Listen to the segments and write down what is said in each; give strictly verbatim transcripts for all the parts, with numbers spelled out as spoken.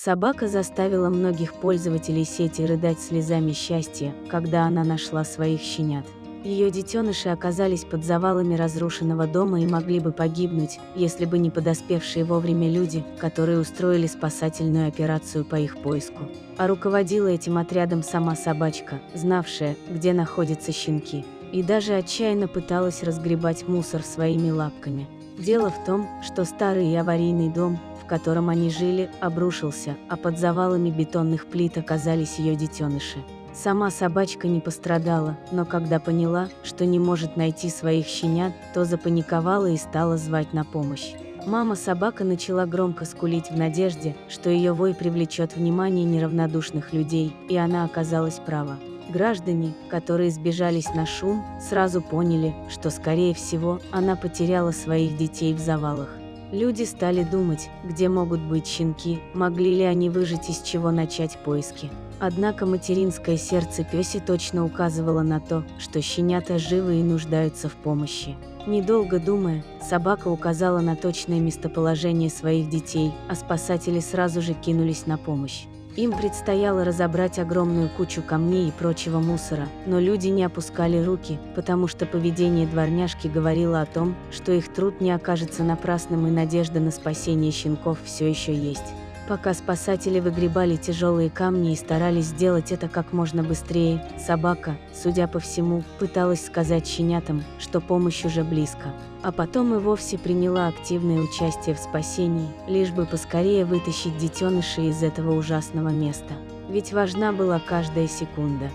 Собака заставила многих пользователей сети рыдать слезами счастья, когда она нашла своих щенят. Ее детеныши оказались под завалами разрушенного дома и могли бы погибнуть, если бы не подоспевшие вовремя люди, которые устроили спасательную операцию по их поиску. А руководила этим отрядом сама собачка, знавшая, где находятся щенки, и даже отчаянно пыталась разгребать мусор своими лапками. Дело в том, что старый и аварийный дом, в котором они жили, обрушился, а под завалами бетонных плит оказались ее детеныши. Сама собачка не пострадала, но когда поняла, что не может найти своих щенят, то запаниковала и стала звать на помощь. Мама-собака начала громко скулить в надежде, что ее вой привлечет внимание неравнодушных людей, и она оказалась права. Граждане, которые сбежались на шум, сразу поняли, что, скорее всего, она потеряла своих детей в завалах. Люди стали думать, где могут быть щенки, могли ли они выжить и с чего начать поиски. Однако материнское сердце пёси точно указывало на то, что щенята живы и нуждаются в помощи. Недолго думая, собака указала на точное местоположение своих детей, а спасатели сразу же кинулись на помощь. Им предстояло разобрать огромную кучу камней и прочего мусора, но люди не опускали руки, потому что поведение дворняжки говорило о том, что их труд не окажется напрасным и надежда на спасение щенков все еще есть. Пока спасатели выгребали тяжелые камни и старались сделать это как можно быстрее, собака, судя по всему, пыталась сказать щенятам, что помощь уже близко. А потом и вовсе приняла активное участие в спасении, лишь бы поскорее вытащить детеныша из этого ужасного места. Ведь важна была каждая секунда.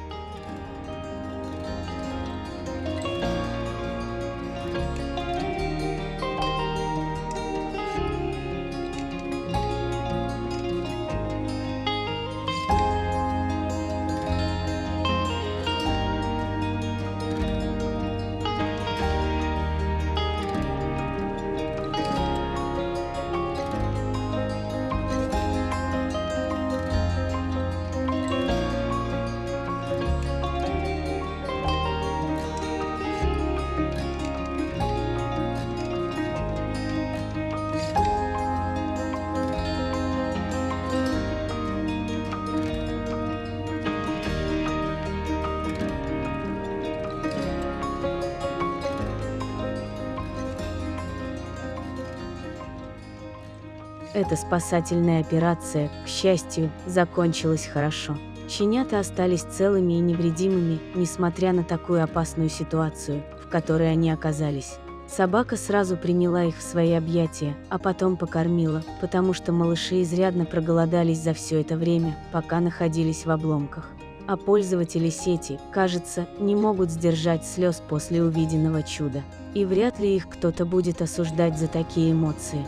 Эта спасательная операция, к счастью, закончилась хорошо. Щенята остались целыми и невредимыми, несмотря на такую опасную ситуацию, в которой они оказались. Собака сразу приняла их в свои объятия, а потом покормила, потому что малыши изрядно проголодались за все это время, пока находились в обломках. А пользователи сети, кажется, не могут сдержать слез после увиденного чуда. И вряд ли их кто-то будет осуждать за такие эмоции.